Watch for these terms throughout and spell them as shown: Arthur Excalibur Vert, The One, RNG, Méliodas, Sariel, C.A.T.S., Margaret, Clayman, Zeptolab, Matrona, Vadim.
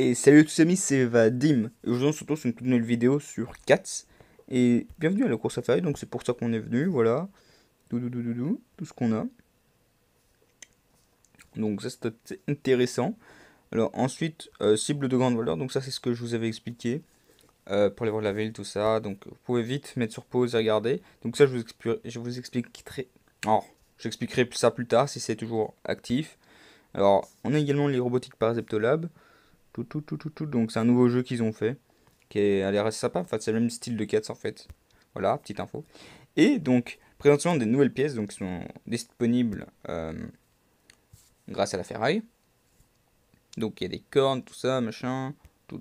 Et salut à tous les amis, c'est Vadim. Et aujourd'hui on se retrouve sur une toute nouvelle vidéo sur C.A.T.S. Et bienvenue à la course à faille, donc c'est pour ça qu'on est venu, voilà. Tout ce qu'on a. Donc ça c'est intéressant. Alors ensuite, cible de grande valeur, donc ça c'est ce que je vous avais expliqué. Pour aller voir la ville, tout ça. Donc vous pouvez vite mettre sur pause et regarder. Donc ça je vous expliquerai. Alors, j'expliquerai ça plus tard si c'est toujours actif. Alors on a également les robotiques par Zeptolab. Donc c'est un nouveau jeu qu'ils ont fait qui a l'air assez sympa, enfin c'est le même style de C.A.T.S. en fait, voilà, petite info. Et donc présentation des nouvelles pièces donc sont disponibles grâce à la ferraille, donc il y a des cornes, tout ça, machin, tout,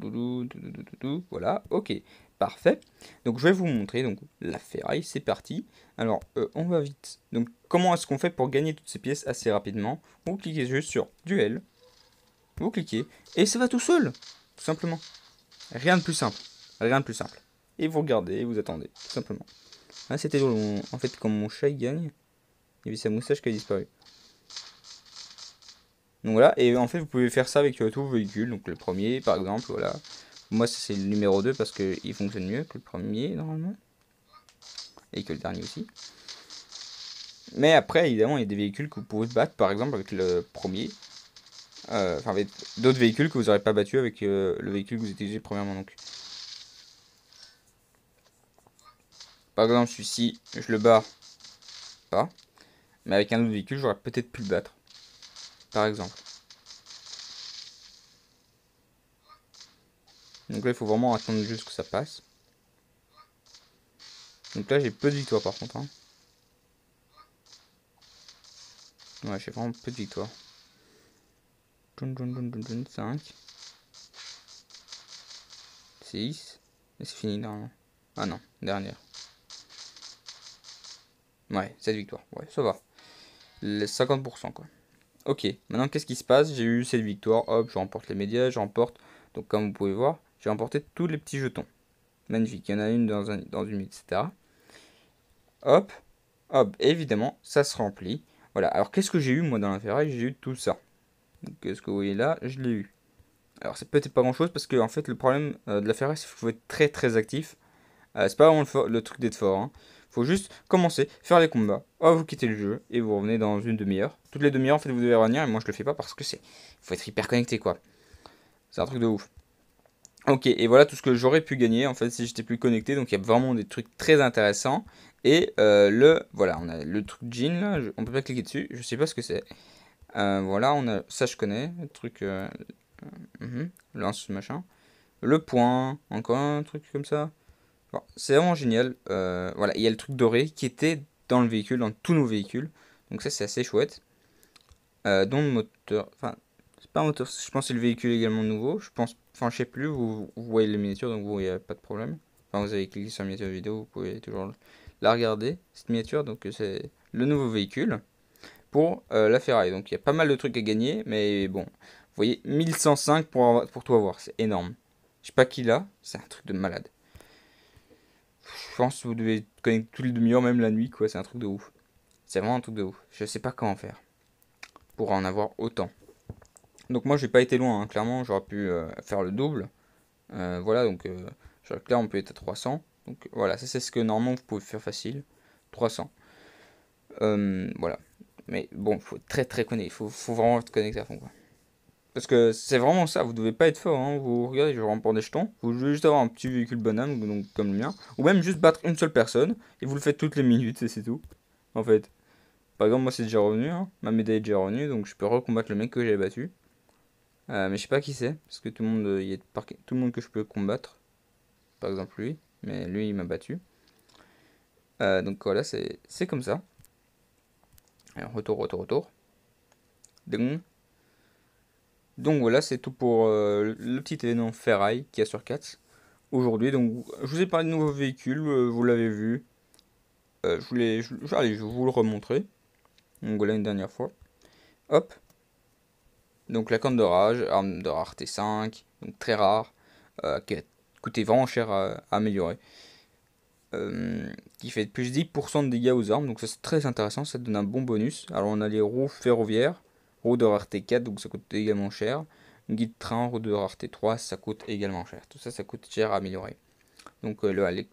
voilà, ok, parfait. Donc je vais vous montrer donc la ferraille, c'est parti. Alors on va vite, donc comment est-ce qu'on fait pour gagner toutes ces pièces assez rapidement? Vous cliquez juste sur duel. Vous cliquez et ça va tout seul, tout simplement. Rien de plus simple, rien de plus simple. Et vous regardez, et vous attendez, tout simplement. Ah, c'était drôle, en fait, quand mon chat il gagne, il y avait sa moustache qui a disparu. Donc voilà, et en fait, vous pouvez faire ça avec tout vos véhicules. Donc le premier, par exemple, voilà. Moi, c'est le numéro 2 parce qu'il fonctionne mieux que le premier, normalement. Et que le dernier aussi. Mais après, évidemment, il y a des véhicules que vous pouvez battre, par exemple, avec le premier. Enfin avec d'autres véhicules que vous n'aurez pas battu avec le véhicule que vous utilisez premièrement. Donc par exemple celui-ci je le bats pas, mais avec un autre véhicule j'aurais peut-être pu le battre par exemple. Donc là il faut vraiment attendre juste que ça passe. Donc là j'ai peu de victoires par contre hein. Ouais j'ai vraiment peu de victoires. 5 6 et c'est fini normalement. Ah non, dernière. Ouais, 7 victoires. Ouais, ça va. Les 50% quoi. Ok, maintenant qu'est-ce qui se passe? J'ai eu 7 victoires. Hop, je remporte les médias, je remporte. Donc comme vous pouvez voir, j'ai remporté tous les petits jetons. Magnifique, il y en a une dans une minute, etc. Hop, hop, évidemment, ça se remplit. Voilà, alors qu'est-ce que j'ai eu moi dans la ferraille? J'ai eu tout ça. Donc, ce que vous voyez là, je l'ai eu. Alors, c'est peut-être pas grand chose parce que, en fait, le problème de la ferraille, c'est qu'il faut être très très actif. C'est pas vraiment le truc d'être fort. Hein. Faut juste commencer, faire les combats. Oh, vous quittez le jeu et vous revenez dans une demi-heure. Toutes les demi-heures, en fait, vous devez revenir. Et moi, je le fais pas parce que c'est. Faut être hyper connecté, quoi. C'est un truc de ouf. Ok, et voilà tout ce que j'aurais pu gagner en fait si j'étais plus connecté. Donc, il y a vraiment des trucs très intéressants. Et voilà, on a le truc jean là. On peut pas cliquer dessus. Je sais pas ce que c'est. Voilà, on a ça, je connais le truc lance machin, le point, encore un truc comme ça. Bon, c'est vraiment génial. Voilà, il y a le truc doré qui était dans le véhicule, dans tous nos véhicules, donc ça c'est assez chouette. Dont le moteur, enfin, c'est pas un moteur, je pense que c'est le véhicule également nouveau. Je pense, enfin, je sais plus, vous voyez les miniatures donc vous voyez pas de problème. Enfin, vous avez cliqué sur la miniature vidéo, vous pouvez toujours la regarder cette miniature, donc c'est le nouveau véhicule. Pour la ferraille, donc il y a pas mal de trucs à gagner, mais bon, vous voyez 1105 pour tout avoir, c'est énorme. Je sais pas qui l'a, c'est un truc de malade. Je pense que vous devez connecter tous les demi-heures, même la nuit, quoi, c'est un truc de ouf. C'est vraiment un truc de ouf, je sais pas comment faire pour en avoir autant. Donc, moi j'ai pas été loin, hein. Clairement, j'aurais pu faire le double. Voilà, donc là on peut être à 300. Donc voilà, ça c'est ce que normalement vous pouvez faire facile 300. Voilà. Mais bon, faut être très très connecté, faut vraiment être connecté à fond quoi. Parce que c'est vraiment ça, vous devez pas être fort, hein. Vous regardez, je remporte des jetons, vous devez juste avoir un petit véhicule bonhomme, donc comme le mien, ou même juste battre une seule personne, et vous le faites toutes les minutes, et c'est tout, en fait. Par exemple, moi c'est déjà revenu, hein. Ma médaille est déjà revenue, donc je peux recombattre le mec que j'avais battu. Mais je sais pas qui c'est, parce que tout le monde, il est parqué, tout le monde que je peux combattre, par exemple lui, mais lui il m'a battu. Donc voilà, c'est comme ça. Alors, retour. Ding. Donc voilà, c'est tout pour le petit événement ferraille qu'il y a sur C.A.T.S. aujourd'hui. Donc, je vous ai parlé de nouveaux véhicules, vous l'avez vu. Allez, je vais vous le remontrer. Donc voilà, une dernière fois. Hop. Donc la corne de rage, arme de rareté 5, donc très rare, qui a coûté vraiment cher à améliorer. Qui fait plus 10% de dégâts aux armes, donc ça c'est très intéressant, ça donne un bon bonus. Alors on a les roues ferroviaires, roues de rareté 4, donc ça coûte également cher. guide train, route de RT3, ça coûte également cher. Tout ça, ça coûte cher à améliorer. Donc les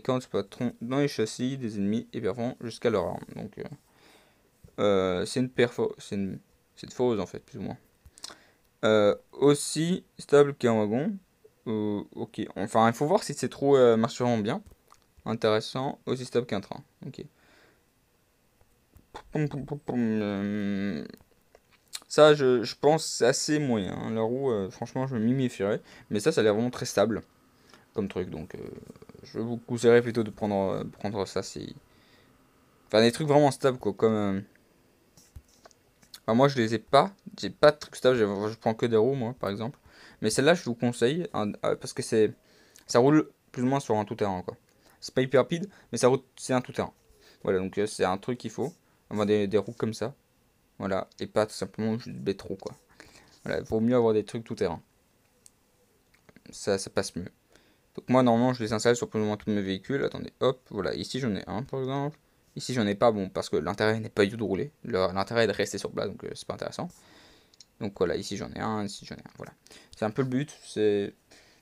cornes exploiteront dans les châssis des ennemis et perforeront jusqu'à leur arme. Donc c'est une perfo, c'est une foreuse en fait, plus ou moins. Aussi stable qu'un wagon. Ok, enfin il faut voir si ces trous marcheront bien. Intéressant, aussi stable qu'un train. Ok. Ça, je pense c'est assez moyen. Hein. La roue, franchement, je m'y méfierais. Mais ça, ça a l'air vraiment très stable comme truc. Donc, je vous conseillerais plutôt de prendre ça. Si... Enfin, des trucs vraiment stables, quoi. Comme. Enfin, moi, je les ai pas. J'ai pas de trucs stables. Je prends que des roues, moi, par exemple. Mais celle-là, je vous conseille. Hein, parce que ça roule plus ou moins sur un tout-terrain, quoi. C'est pas hyper rapide, mais ça roule. C'est un tout-terrain. Voilà, donc c'est un truc qu'il faut. Avoir des roues comme ça. Voilà, et pas tout simplement juste des trous, quoi. Voilà, il vaut mieux avoir des trucs tout terrain. Ça passe mieux. Donc moi, normalement, je les installe sur plus ou moins tous mes véhicules. Attendez, hop, voilà, ici j'en ai un, par exemple. Ici j'en ai pas, bon, parce que l'intérêt n'est pas du tout de rouler. L'intérêt est de rester sur place, donc c'est pas intéressant. Donc voilà, ici j'en ai un, ici j'en ai un, voilà. C'est un peu le but, c'est...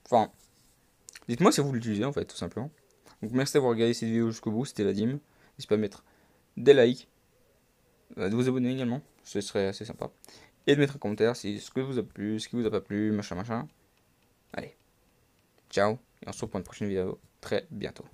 Enfin, dites-moi si vous l'utilisez, en fait, tout simplement. Donc merci d'avoir regardé cette vidéo jusqu'au bout, c'était Vadim. N'hésitez pas à mettre des likes. De vous abonner également, ce serait assez sympa. Et de mettre un commentaire si ce que vous a plu, ce qui vous a pas plu, machin machin. Allez, ciao, et on se retrouve pour une prochaine vidéo très bientôt.